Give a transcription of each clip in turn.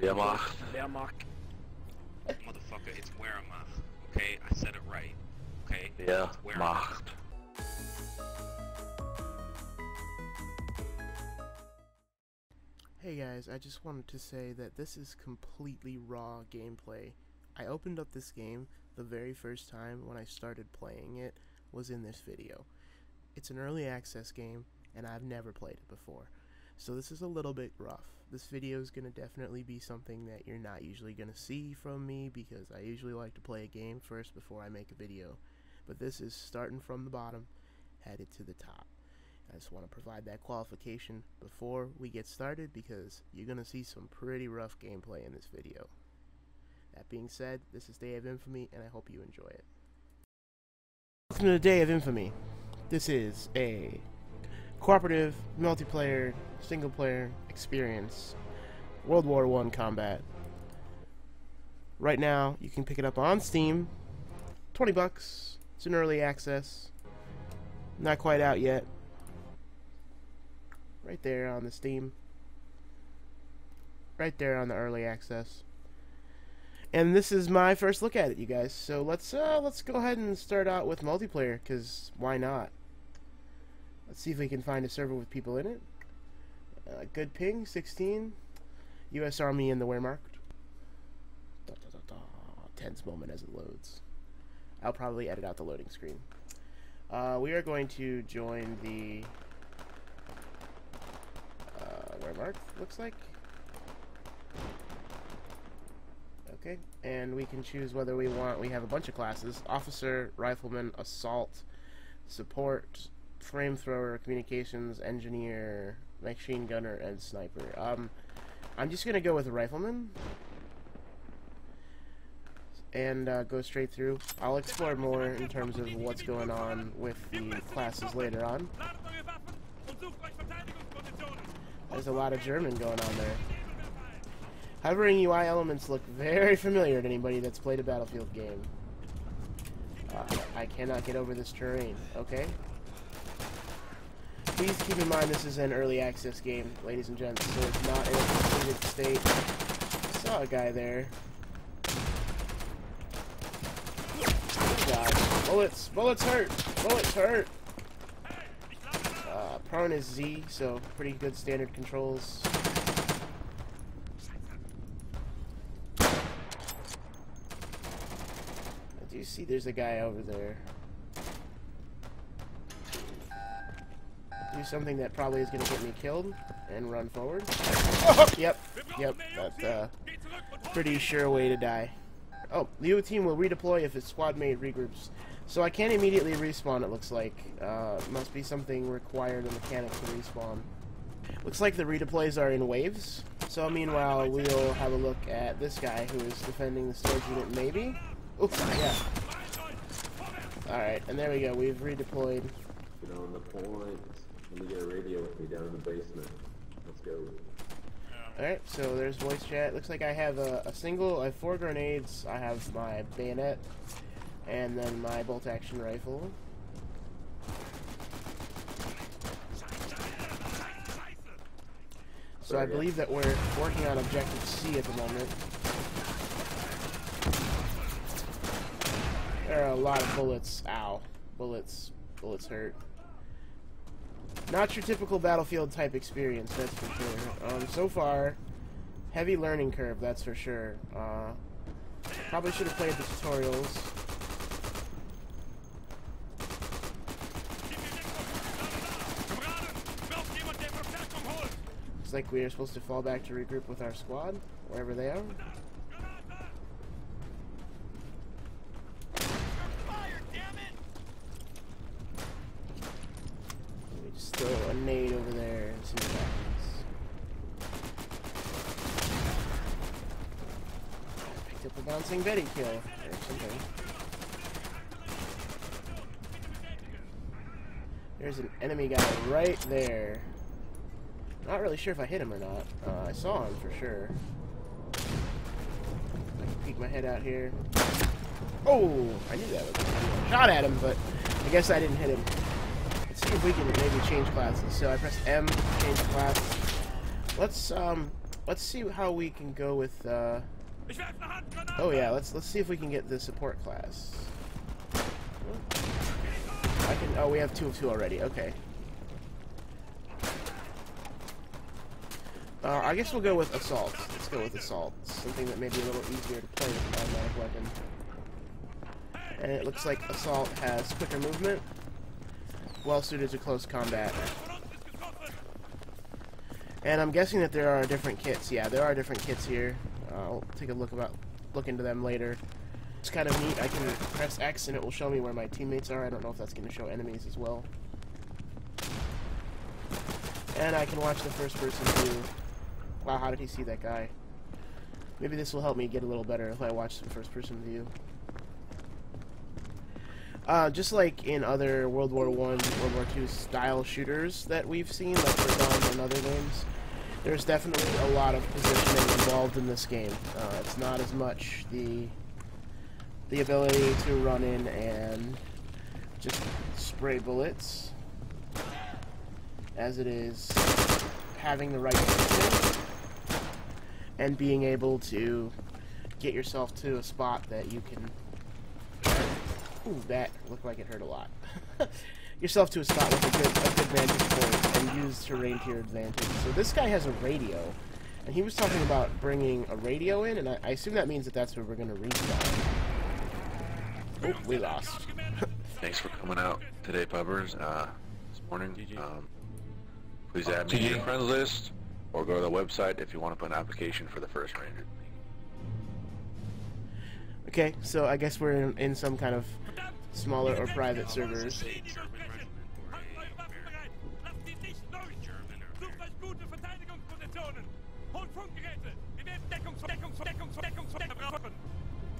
Wehrmacht. Wehrmacht. Motherfucker, it's Wehrmacht. Okay, I said it right. Okay? Yeah, Wehrmacht. Hey guys, I just wanted to say that this is completely raw gameplay. I opened up this game the very first time when I started playing it was in this video. It's an early access game and I've never played it before. So this is a little bit rough. This video is going to definitely be something that you're not usually going to see from me because I usually like to play a game first before I make a video. But this is starting from the bottom, headed to the top. I just want to provide that qualification before we get started because you're going to see some pretty rough gameplay in this video. That being said, this is Day of Infamy and I hope you enjoy it. Welcome to the Day of Infamy. This is a cooperative, multiplayer, single-player experience, World War I combat. Right now, you can pick it up on Steam, 20 bucks, it's in early access, not quite out yet, right there on the Steam, right there on the early access. And this is my first look at it, you guys, so let's go ahead and start out with multiplayer, because why not? Let's see if we can find a server with people in it. Good ping, 16. U.S. Army in the Wehrmacht. Da, da, da, da. Tense moment as it loads. I'll probably edit out the loading screen. We are going to join the Wehrmacht, looks like. Okay, and we can choose whether we want. We have a bunch of classes. Officer, Rifleman, Assault, Support, Flamethrower, Communications, Engineer, Machine Gunner, and Sniper. I'm just gonna go with Rifleman and go straight through. I'll explore more in terms of what's going on with the classes later on. There's a lot of German going on there. Hovering UI elements look very familiar to anybody that's played a Battlefield game. I cannot get over this terrain, okay? Please keep in mind this is an early access game, ladies and gents, so it's not in a completed state. I saw a guy there. Oh god. Bullets! Bullets hurt! Bullets hurt! Prone is Z, so pretty good standard controls. I do see there's a guy over there. Do something that probably is going to get me killed and run forward. Yep, that's pretty sure way to die. Oh, the other team will redeploy if its squad mate regroups. So I can't immediately respawn, it looks like. Must be something required in mechanics to respawn. Looks like the redeploys are in waves. So meanwhile, we'll have a look at this guy who is defending the storage unit, maybe? Oops, yeah. Alright, and there we go, we've redeployed. Get on the point. Let me get a radio with me down in the basement. Let's go. Alright, so there's voice chat. Looks like I have I have 4 grenades. I have my bayonet. And then my bolt action rifle. So I believe that we're working on objective C at the moment. There are a lot of bullets. Ow. Bullets. Bullets hurt. Not your typical Battlefield type experience, that's for sure. So far, heavy learning curve, that's for sure. Probably should have played the tutorials. Looks like we are supposed to fall back to regroup with our squad, wherever they are. Throw a nade over there and see what happens. I picked up a bouncing Betty kill or something. There's an enemy guy right there. Not really sure if I hit him or not. I saw him for sure. I can peek my head out here. Oh! I knew that was a shot at him, but I guess I didn't hit him. See if we can maybe change classes. So I press M, change class. Let's Let's see how we can go with. Oh yeah, let's see if we can get the support class. I can. Oh, we have 2 of 2 already. Okay. I guess we'll go with assault. Let's go with assault. Something that may be a little easier to play with an automatic weapon. And it looks like assault has quicker movement, well suited to close combat. And I'm guessing that there are different kits. Yeah, there are different kits here. I'll take a look into them later. It's kind of neat. I can press X and it will show me where my teammates are. I don't know if that's going to show enemies as well. And I can watch the first person too. Wow, how did he see that guy? Maybe this will help me get a little better if I watch the first person view. Just like in other World War I, World War II style shooters that we've seen, like Verdun and other games, there's definitely a lot of positioning involved in this game. It's not as much the ability to run in and just spray bullets as it is having the right position and being able to get yourself to a spot that you can. Ooh, that looked like it hurt a lot. Yourself to a spot with a good vantage point and use terrain to your advantage. So this guy has a radio, and he was talking about bringing a radio in, and I assume that means that that's where we're going to reach out. Oh, we lost. Thanks for coming out today, Pubbers. This morning, please add me to your friends list, or go to the website if you want to put an application for the first ranger. Okay, so I guess we're in some kind of smaller or private servers.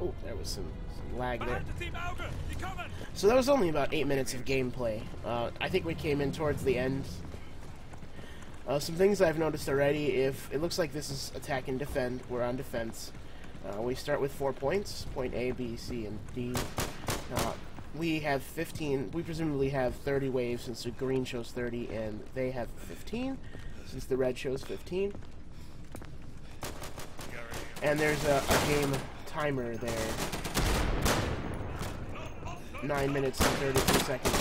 Oh, there was some lag there. So that was only about 8 minutes of gameplay. I think we came in towards the end. Some things I've noticed already, it looks like this is attack and defend, we're on defense. We start with 4 points, point A, B, C, and D. We have 15, we presumably have 30 waves since the green shows 30 and they have 15 since the red shows 15. And there's a game timer there. 9 minutes and 32 seconds.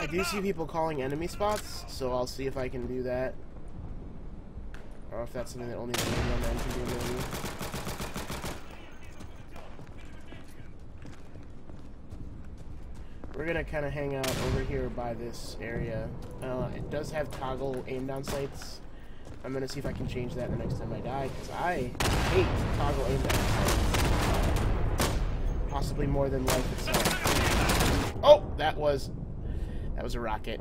I do see people calling enemy spots, so I'll see if I can do that. Or if that's something that only the main man can do, maybe. We're gonna kind of hang out over here by this area. It does have toggle aim down sights. I'm gonna see if I can change that the next time I die, because I hate toggle aim down sights. Possibly more than life itself. Oh! That was a rocket.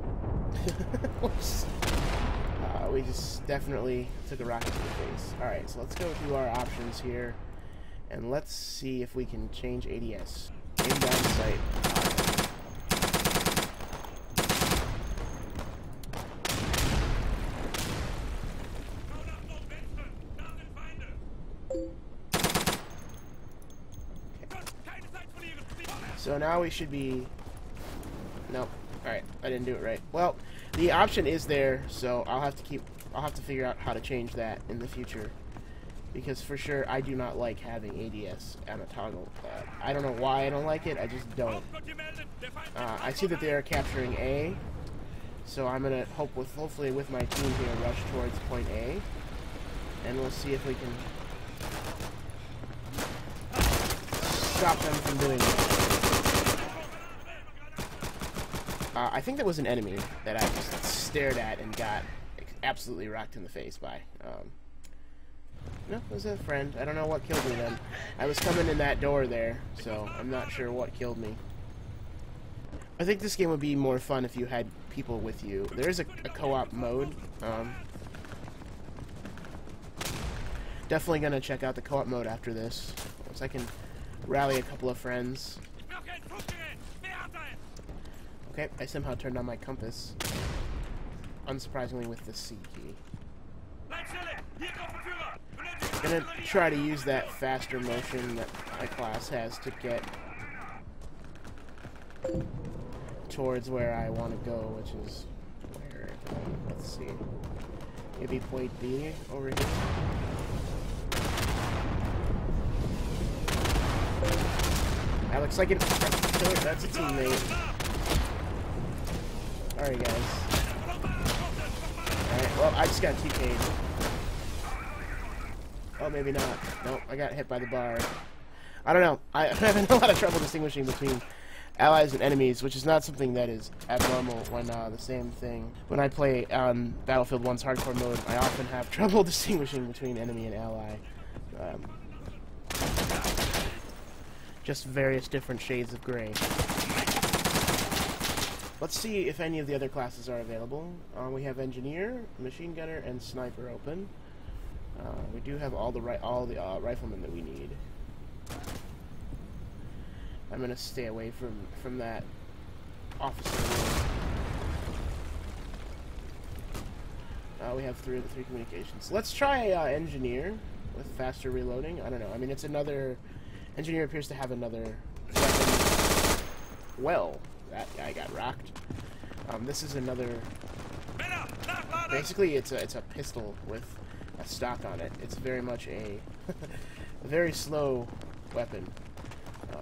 We just definitely took a rocket to the face. Alright, so let's go through our options here, and let's see if we can change ADS. Aim down sight. Okay. So now we should be... Nope. Alright, I didn't do it right. Well, the option is there, so I'll have to figure out how to change that in the future. Because for sure, I do not like having ADS on a toggle. I don't know why I don't like it, I just don't. I see that they are capturing A, so I'm gonna hopefully with my team here, rush towards point A. And we'll see if we can stop them from doing it. I think that was an enemy that I just stared at and got absolutely rocked in the face by. No, it was a friend. I don't know what killed me then. I was coming in that door there, so I'm not sure what killed me. I think this game would be more fun if you had people with you. There is a co-op mode. Definitely going to check out the co-op mode after this. Once I can rally a couple of friends. Okay, I somehow turned on my compass, unsurprisingly with the C key. I'm gonna try to use that faster motion that my class has to get towards where I want to go, which is where, let's see, maybe point B over here. That looks like an... that's a teammate. Alright, guys. Alright, well, I just got TK'd. Oh, maybe not. Nope, I got hit by the bar. I don't know. I'm having a lot of trouble distinguishing between allies and enemies, which is not something that is abnormal when the same thing. When I play on Battlefield 1's hardcore mode, I often have trouble distinguishing between enemy and ally. Just various different shades of gray. Let's see if any of the other classes are available. We have engineer, machine gunner, and sniper open. We do have all the riflemen that we need. I'm gonna stay away from that officer. We have three communications. Let's try engineer with faster reloading. I don't know. I mean, it's another engineer appears to have another weapon. Well, that guy got rocked. This is another. Basically, it's a pistol with a stock on it. It's very much a very slow weapon.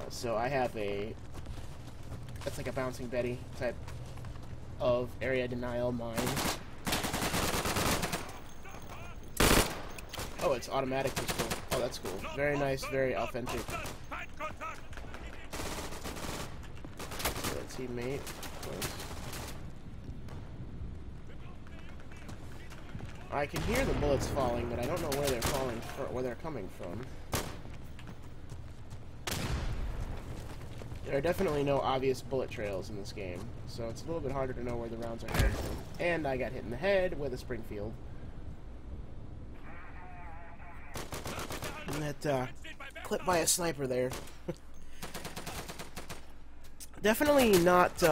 So I have a, that's like a bouncing Betty type of area denial mine. Oh, it's automatic pistol. Oh, that's cool. Very nice, very authentic. Good teammate. Close. I can hear the bullets falling, but I don't know where they're falling from, where they're coming from. There are definitely no obvious bullet trails in this game, so it's a little bit harder to know where the rounds are coming from. And I got hit in the head with a Springfield. And that clipped by a sniper there. Definitely not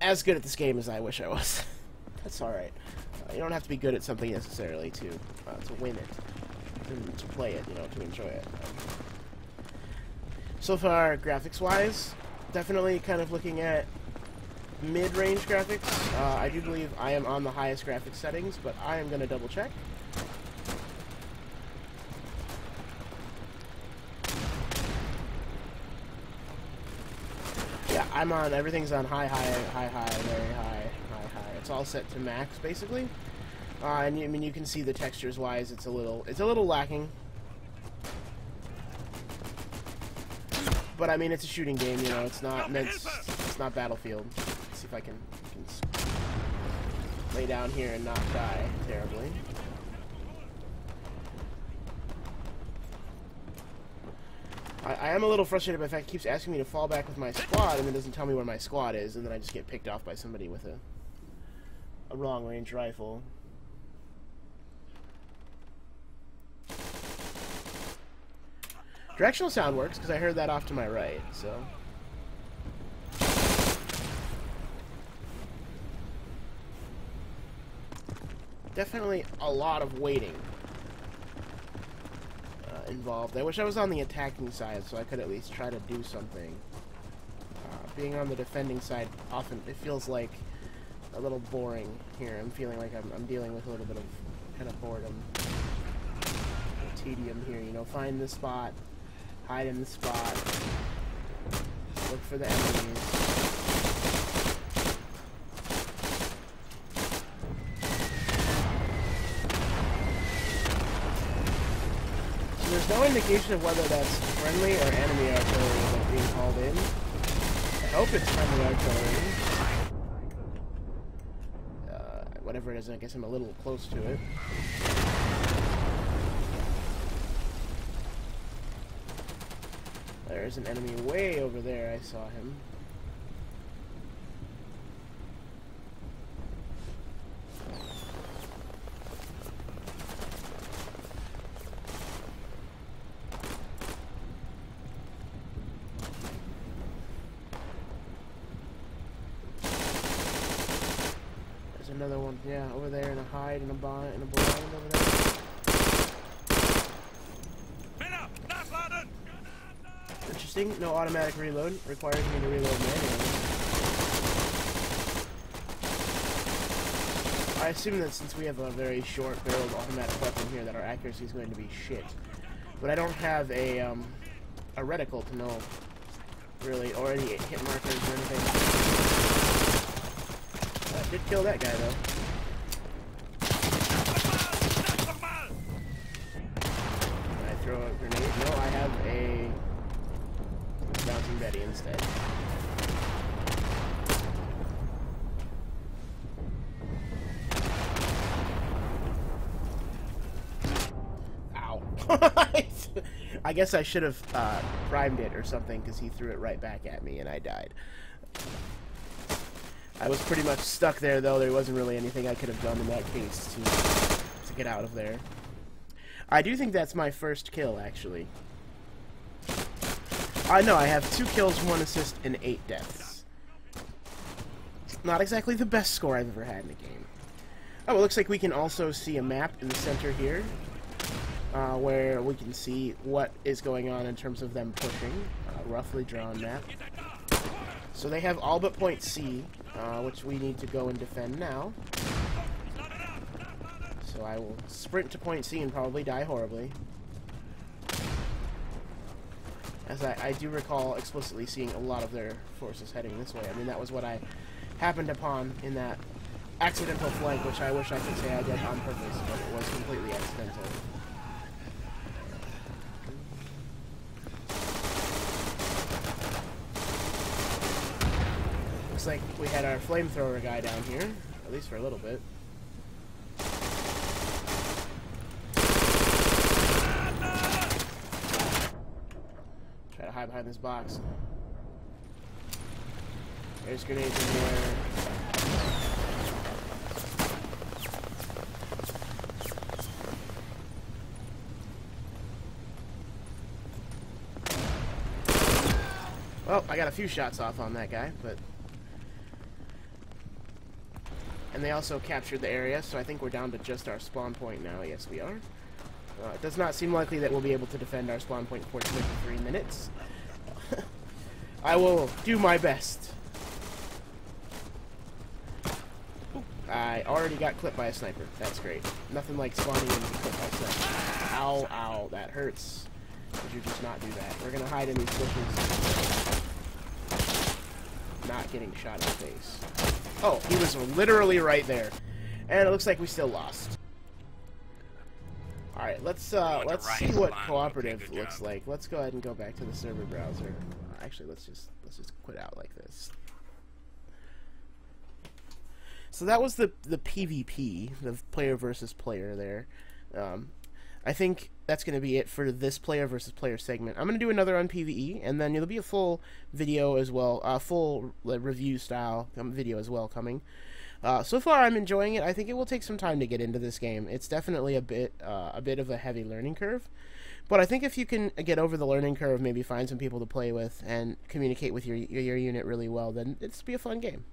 as good at this game as I wish I was. That's alright. You don't have to be good at something necessarily to win it, and to play it, you know, to enjoy it. So far, graphics-wise, definitely kind of looking at mid-range graphics. I do believe I am on the highest graphics settings, but I am going to double-check. Yeah, I'm on, everything's on high, very high. It's all set to max, basically. And I mean, you can see the textures-wise, it's a little lacking. But I mean, it's a shooting game, you know. It's not meant. It's not Battlefield. Let's see if I can lay down here and not die terribly. I am a little frustrated by the fact it keeps asking me to fall back with my squad, and it doesn't tell me where my squad is, and then I just get picked off by somebody with a long range rifle. Directional sound works, because I heard that off to my right, so... Definitely a lot of waiting involved. I wish I was on the attacking side, so I could at least try to do something. Being on the defending side, often it feels like a little boring here. I'm feeling like I'm dealing with a little bit of kind of boredom. Tedium here, you know, find the spot. Hide in the spot. Look for the enemies. So there's no indication of whether that's friendly or enemy artillery that's being called in. I hope it's friendly artillery. Whatever it is, I guess I'm a little close to it. There's an enemy way over there, I saw him. There's another one, yeah, over there in a hide, in a bond, in a blind over there. Interesting. No automatic reload. Requires me to reload manually. I assume that since we have a very short-barreled automatic weapon here, that our accuracy is going to be shit. But I don't have a reticle to know, really, or any hit markers or anything. That did kill that guy, though. Throw a grenade. No, I have a bouncing Betty instead. Ow. I guess I should have primed it or something, because he threw it right back at me and I died. I was pretty much stuck there, though. There wasn't really anything I could have done in that case to get out of there. I do think that's my first kill, actually. I know, I have 2 kills, 1 assist, and 8 deaths. It's not exactly the best score I've ever had in a game. Oh, it looks like we can also see a map in the center here, where we can see what is going on in terms of them pushing. Roughly drawn map. So they have all but point C, which we need to go and defend now. So I will sprint to point C and probably die horribly. As I do recall explicitly seeing a lot of their forces heading this way. I mean, that was what I happened upon in that accidental flank, which I wish I could say I did on purpose, but it was completely accidental. Looks like we had our flamethrower guy down here, at least for a little bit. Behind this box. There's grenades in there. Well, I got a few shots off on that guy, but... And they also captured the area, so I think we're down to just our spawn point now. Yes, we are. It does not seem likely that we'll be able to defend our spawn point for 23 minutes. I will do my best. I already got clipped by a sniper. That's great. Nothing like spawning in to be clipped by a sniper. Ow, ow, that hurts. Could you just not do that? We're going to hide in these bushes. Not getting shot in the face. Oh, he was literally right there. And it looks like we still lost. Alright, let's see what cooperative looks like. Let's go ahead and go back to the server browser. Actually, let's just quit out like this. So that was the PvP, the player versus player there. I think that's going to be it for this player versus player segment. I'm going to do another on PvE, and then there'll be a full video as well, a full review style video as well coming. So far, I'm enjoying it. I think it will take some time to get into this game. It's definitely a bit of a heavy learning curve, but I think if you can get over the learning curve, maybe find some people to play with and communicate with your unit really well, then it'll be a fun game.